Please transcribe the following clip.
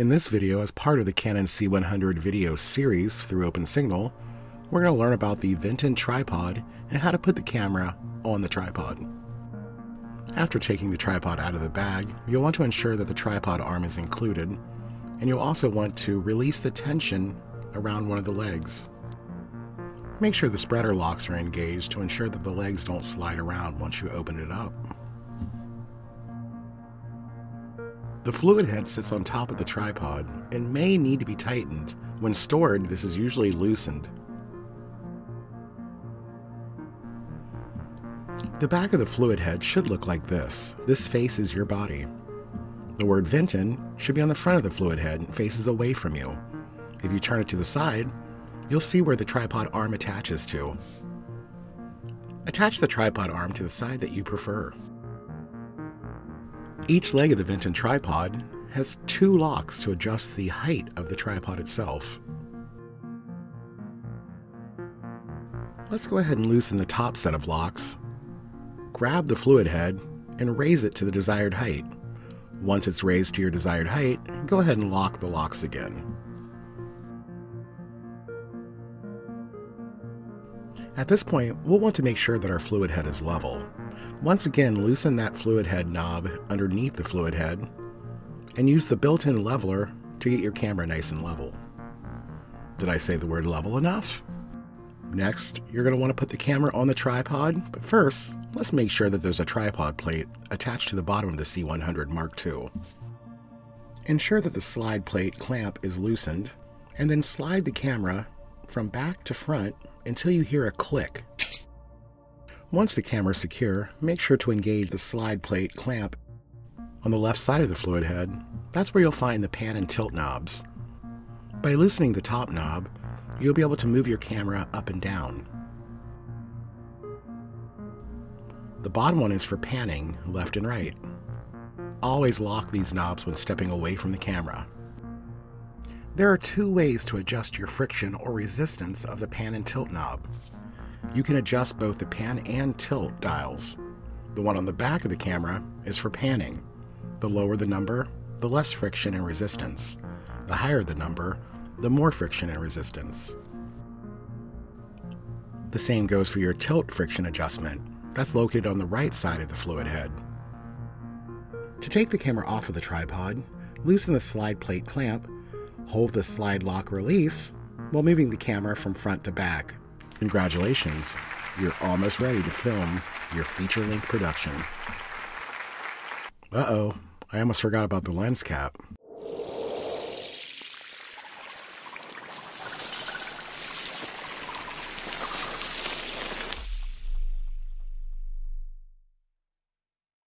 In this video, as part of the Canon C100 video series through OpenSignal, we're going to learn about the Venton tripod and how to put the camera on the tripod. After taking the tripod out of the bag, you'll want to ensure that the tripod arm is included, and you'll also want to release the tension around one of the legs. Make sure the spreader locks are engaged to ensure that the legs don't slide around once you open it up. The fluid head sits on top of the tripod and may need to be tightened. When stored, this is usually loosened. The back of the fluid head should look like this. This faces your body. The word Venton should be on the front of the fluid head and faces away from you. If you turn it to the side, you'll see where the tripod arm attaches to. Attach the tripod arm to the side that you prefer. Each leg of the Venton tripod has two locks to adjust the height of the tripod itself. Let's go ahead and loosen the top set of locks. Grab the fluid head and raise it to the desired height. Once it's raised to your desired height, go ahead and lock the locks again. At this point, we'll want to make sure that our fluid head is level. Once again, loosen that fluid head knob underneath the fluid head and use the built-in leveler to get your camera nice and level. Did I say the word level enough? Next, you're going to want to put the camera on the tripod, but first, let's make sure that there's a tripod plate attached to the bottom of the C100 Mark II. Ensure that the slide plate clamp is loosened, and then slide the camera from back to front until you hear a click. Once the camera is secure, make sure to engage the slide plate clamp. On the left side of the fluid head, that's where you'll find the pan and tilt knobs. By loosening the top knob, you'll be able to move your camera up and down. The bottom one is for panning left and right. Always lock these knobs when stepping away from the camera. There are two ways to adjust your friction or resistance of the pan and tilt knob. You can adjust both the pan and tilt dials. The one on the back of the camera is for panning. The lower the number, the less friction and resistance. The higher the number, the more friction and resistance. The same goes for your tilt friction adjustment. That's located on the right side of the fluid head. To take the camera off of the tripod, loosen the slide plate clamp, hold the slide lock release while moving the camera from front to back. Congratulations, you're almost ready to film your feature-length production. Uh-oh, I almost forgot about the lens cap.